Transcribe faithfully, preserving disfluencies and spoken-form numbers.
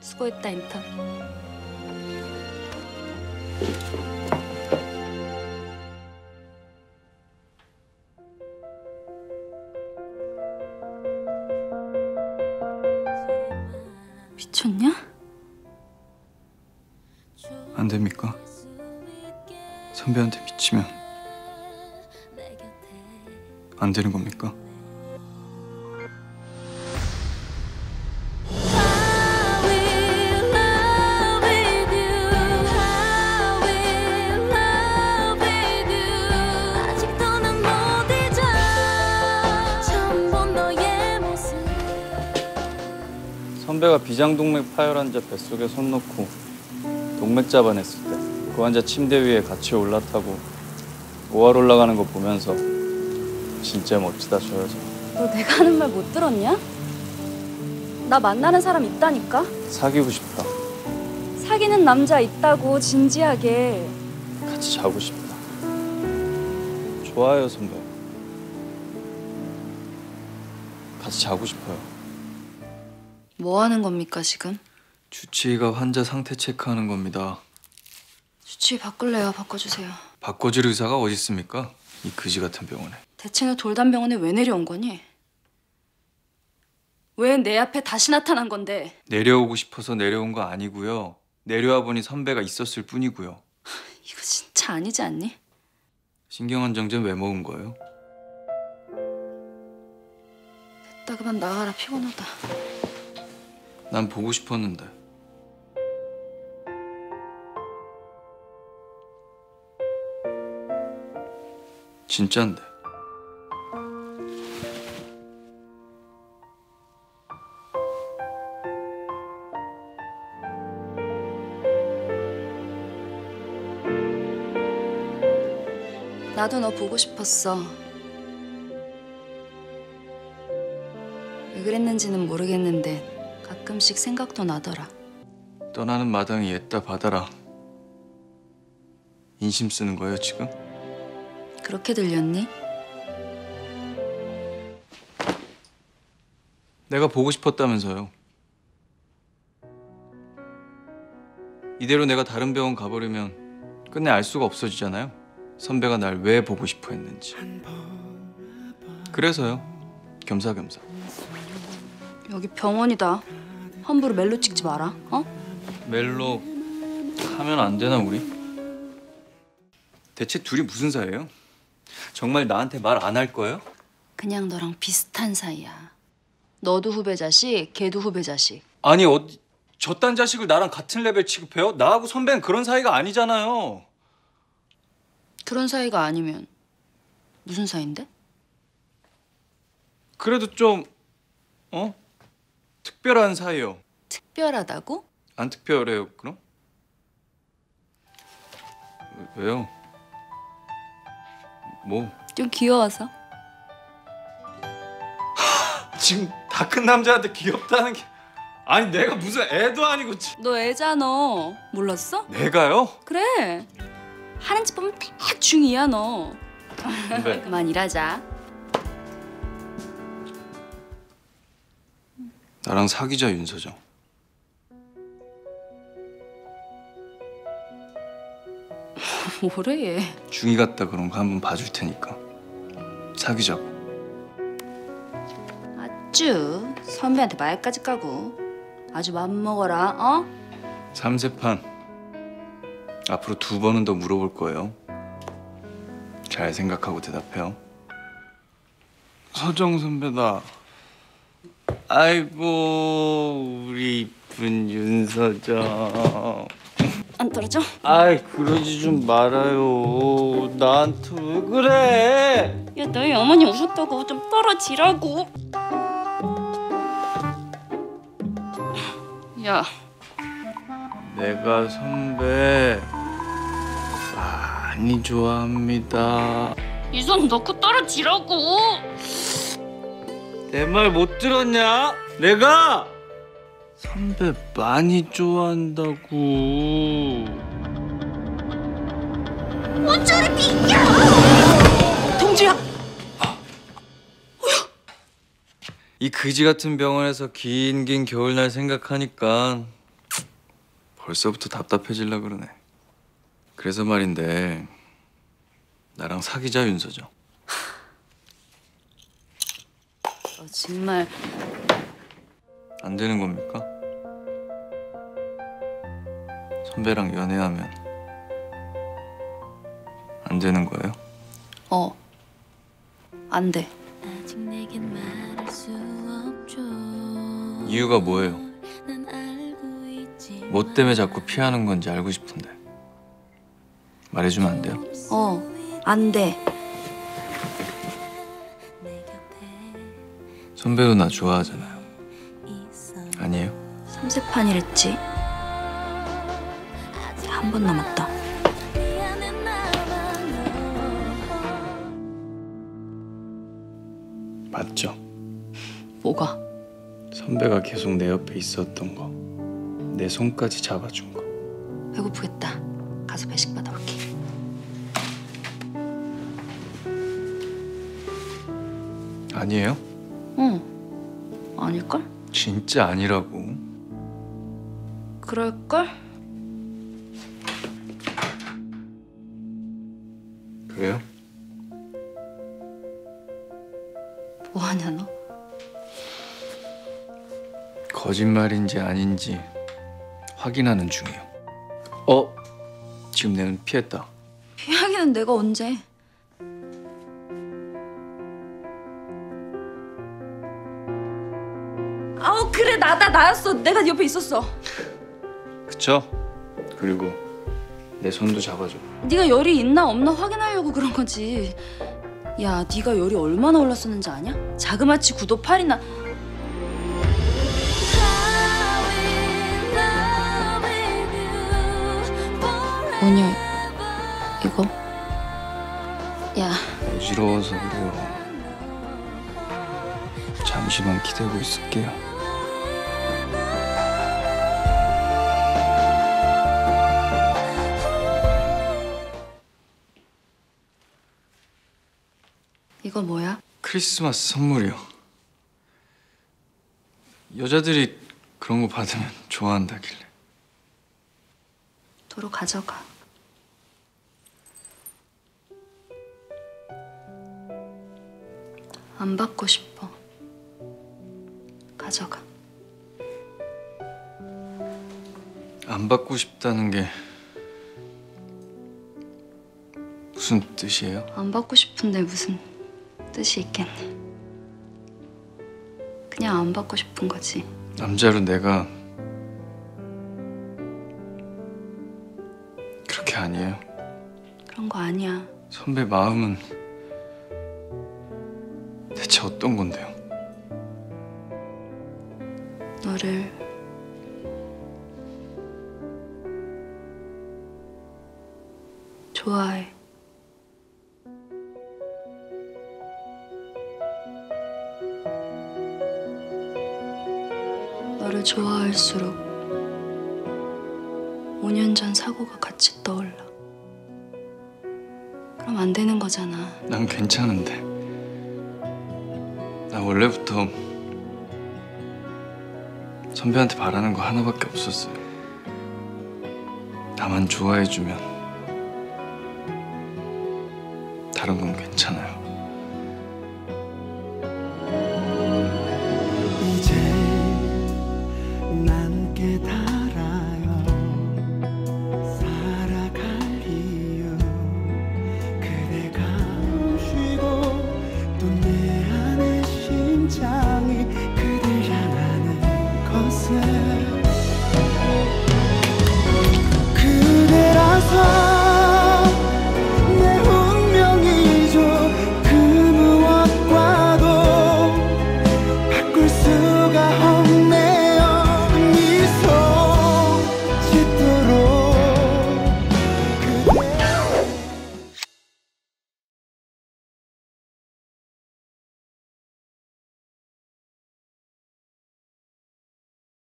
수고했다, 인턴. 미쳤냐? 안 됩니까? 선배한테 미치면 안 되는 겁니까? 선배가 비장동맥 파열 환자 뱃속에 손 넣고 동맥 잡아냈을 때 그 환자 침대 위에 같이 올라타고 오알 올라가는 거 보면서 진짜 멋지다, 저 여자. 너 내가 하는 말 못 들었냐? 나 만나는 사람 있다니까? 사귀고 싶다. 사귀는 남자 있다고, 진지하게. 같이 자고 싶다. 좋아요, 선배. 같이 자고 싶어요. 뭐 하는 겁니까, 지금? 주치의가 환자 상태 체크하는 겁니다. 주치의 바꿀래요? 바꿔주세요. 바꿔줄 의사가 어디 있습니까? 이 그지 같은 병원에. 대체 너 돌담병원에 왜 내려온 거니? 왜 내 앞에 다시 나타난 건데? 내려오고 싶어서 내려온 거 아니고요. 내려와 보니 선배가 있었을 뿐이고요. 이거 진짜 아니지 않니? 신경안정제 왜 먹은 거예요? 됐다, 그만 나가라. 피곤하다. 난 보고 싶었는데. 진짠데. 나도 너 보고 싶었어. 왜 그랬는지는 모르겠는데 가끔씩 생각도 나더라. 떠나는 마당에 옛다 받아라. 인심 쓰는 거예요, 지금? 그렇게 들렸니? 내가 보고 싶었다면서요. 이대로 내가 다른 병원 가버리면 끝내 알 수가 없어지잖아요. 선배가 날 왜 보고 싶어 했는지. 그래서요, 겸사겸사. 여기 병원이다. 함부로 멜로 찍지 마라, 어? 멜로 하면 안 되나, 우리? 대체 둘이 무슨 사이예요? 정말 나한테 말 안 할 거예요? 그냥 너랑 비슷한 사이야. 너도 후배자식, 걔도 후배자식. 아니, 어디 저딴 자식을 나랑 같은 레벨 취급해요? 나하고 선배는 그런 사이가 아니잖아요. 그런 사이가 아니면 무슨 사이인데? 그래도 좀, 어? 특별한 사이요. 특별하다고? 안 특별해요, 그럼? 왜요? 뭐? 좀 귀여워서. 지금 다 큰 남자한테 귀엽다는 게... 아니, 내가 무슨 애도 아니고... 너 애잖아. 몰랐어? 내가요? 그래. 하는 짓 보면 딱 중이야, 너. 네. 그만 일하자. 나랑 사귀자, 윤서정. 뭐래, 얘. 중이 같다 그런 거 한번 봐줄 테니까. 사귀자고. 아쭈, 선배한테 말까지 까고. 아주 맘먹어라, 어? 삼세판. 앞으로 두 번은 더 물어볼 거예요. 잘 생각하고 대답해요. 서정 선배다. 아이고, 우리 이쁜 윤서정. 안 떨어져? 아이, 그러지 좀 말아요. 나한테 왜 그래? 야, 너희 어머니 오셨다고 좀 떨어지라고. 야, 내가 선배 많이 좋아합니다. 이 손 넣고 떨어지라고. 내 말 못 들었냐? 내가 선배 많이 좋아한다고. 어쩌리 비켜! 동주야! 아. 이 그지 같은 병원에서 긴 긴 겨울날 생각하니까 벌써부터 답답해질라 그러네. 그래서 말인데 나랑 사귀자, 윤서정. 어, 정말 안 되는 겁니까? 선배랑 연애하면 안 되는 거예요? 어, 안 돼. 이유가 뭐예요? 뭐 때문에 자꾸 피하는 건지 알고 싶은데 말해주면 안 돼요? 어, 안 돼. 선배도 나 좋아하잖아요. 아니에요? 삼세판이랬지. 한 번 남았다. 맞죠? 뭐가? 선배가 계속 내 옆에 있었던 거, 내 손까지 잡아준 거. 배고프겠다. 가서 배식 받아올게. 아니에요? 응. 아닐걸? 진짜 아니라고. 그럴걸? 그래요? 뭐하냐 너? 거짓말인지 아닌지 확인하는 중이에요. 어? 지금 내 눈 피했다. 피하기는 내가 언제. 아우 그래 나다 나였어. 내가 네 옆에 있었어. 그쵸? 그리고 내 손도 잡아줘. 네가 열이 있나 없나 확인하려고 그런 거지. 야, 네가 열이 얼마나 올랐었는지 아냐? 자그마치 구도 팔이나... 뭐냐, 이거? 야... 어지러워서 그래요. 잠시만 기대고 있을게요. 이거 뭐야? 크리스마스 선물이요. 여자들이 그런 거 받으면 좋아한다길래. 도로 가져가. 안 받고 싶어. 가져가. 안 받고 싶다는 게 무슨 뜻이에요? 안 받고 싶은데 무슨 뜻이 있겠네. 그냥 안 받고 싶은 거지. 남자로 내가 그렇게 아니에요? 그런 거 아니야. 선배 마음은 대체 어떤 건데요? 너를 좋아해. 너를 좋아할수록 오 년 전 사고가 같이 떠올라. 그럼 안 되는 거잖아. 난 괜찮은데. 나 원래부터 선배한테 바라는 거 하나밖에 없었어요. 나만 좋아해주면 다른 건 괜찮아요.